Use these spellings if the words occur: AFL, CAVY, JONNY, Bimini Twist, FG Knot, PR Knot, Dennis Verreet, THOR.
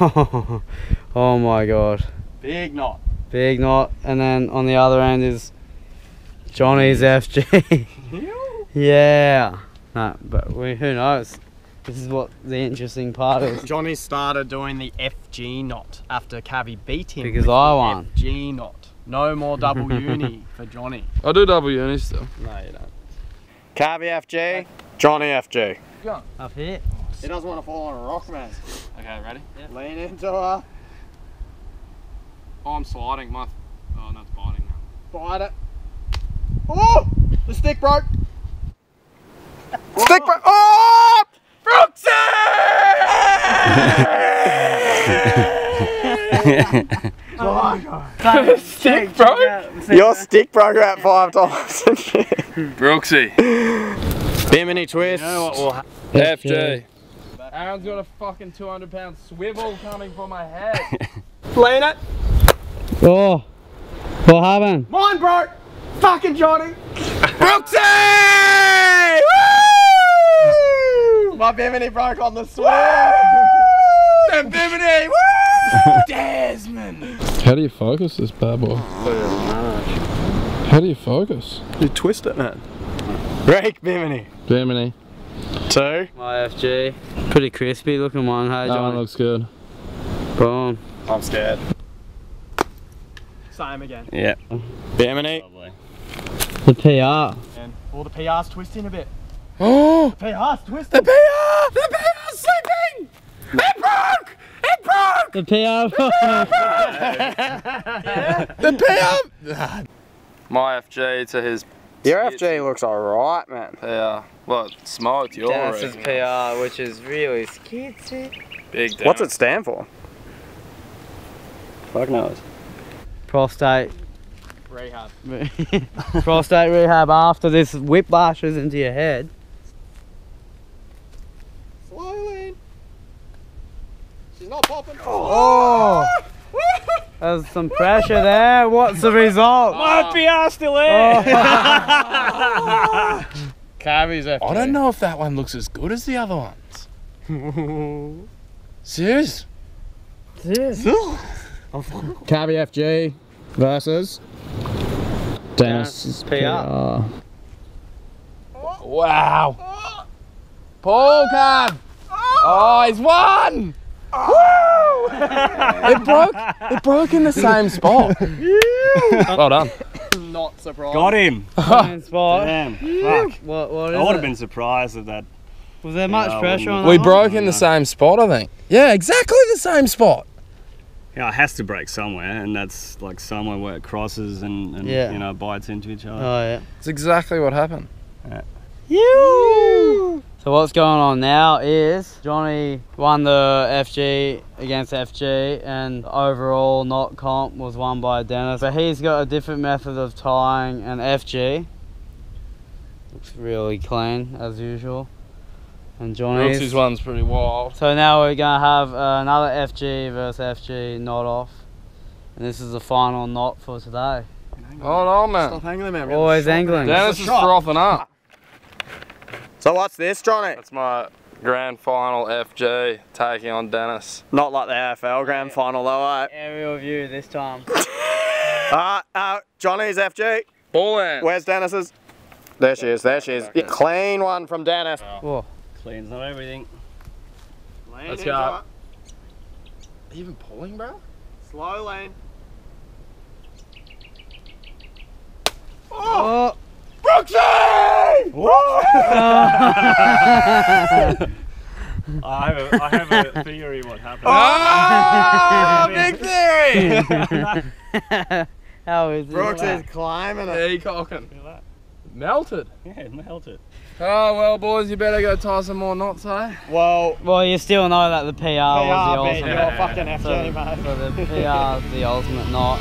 Oh my god. Big knot. Big knot. And then on the other end is Johnny's FG. Yeah. No, but who knows? This is what the interesting part is. Johnny started doing the FG knot after Cavi beat him. Because I won. FG knot. No more double uni for Johnny. I do double uni still. No, you don't. Cavi FG, Johnny FG. John. Up here. He doesn't want to fall on a rock, man. Okay, ready? Yep. Lean into her. Oh, I'm sliding. Oh, no, it's biting now. Bite it. Oh! The stick broke. Stick broke. Oh! Brooksy! Oh, stick broke? Your stick broke about 5 times. Brooksy. Bimini twist. You know what will happen? FG. Aaron's got a fucking 200-pound swivel coming for my head. Lean it. Oh. What happened? Mine broke. Fucking Johnny. Brooksy! Woo! My Bimini broke on the swim. And Bimini! Woo! Desmond! How do you focus this bad boy? How do you focus? You twist it, man. Break Bimini. Bimini. 2. My FG. Pretty crispy looking one, hey Johnny? That one looks good. Boom. I'm scared. Same again. Yeah. Bimini. Probably. The PR. And all the PR's twisting a bit. Oh! The PR's twisting. The PR! The PR's slipping! It broke! It broke! The PR broke! The PR! Yeah. My FG to his. Your FG looks alright, man. Yeah. Well, it's smart, yours. Dennis's PR, which is really skitsy. Big damn. What's it stand for? Fuck knows. Prostate rehab. Prostate rehab after this whiplashes into your head. Slowly. She's not popping. Oh! There's some pressure there. What's the result? My PR still in. Oh. Cavi's FG. I don't know if that one looks as good as the other ones. Serious? Serious? Cavi FG versus Dennis PR. Wow. Oh. Paul Cab. Oh, he's won. Oh. Woo! It broke. It broke in the same spot. Well done. Not surprised. Got him. Spot. Damn. Fuck. What I would have been surprised at that. Was there much pressure on that? We broke in the same spot, I think. Yeah, exactly the same spot. Yeah, it has to break somewhere, and that's like somewhere where it crosses and you know, bites into each other. Oh yeah. It's exactly what happened. Yeah. So what's going on now is Johnny won the FG against FG, and overall knot comp was won by Dennis. So he's got a different method of tying an FG. Looks really clean as usual. And Johnny's. Brooks's one's pretty wild. So now we're gonna have another FG versus FG knot off, and this is the final knot for today. Hold on, man. Stop angling, man. Always angling. Dennis is frothing up. So what's this, Johnny? That's my grand final FG taking on Dennis. Not like the AFL grand final though, right? Aerial view this time. Johnny's FG. Ball in. Where's Dennis's? There she is, there she is. Okay. Yeah, clean one from Dennis. Oh. Clean's not everything. Lane. Let's go. Are you even pulling, bro? Slow lane. Oh! Brooksy! I have a theory what happened. Oh, big theory! How is it? Brooksy's climbing it. Hey, cocking. Melted. Yeah, it melted. Oh well, boys, you better go tie some more knots, eh? Well, you still know that the PR was the ultimate. You're fucking FG, mate. So the PR's the ultimate knot.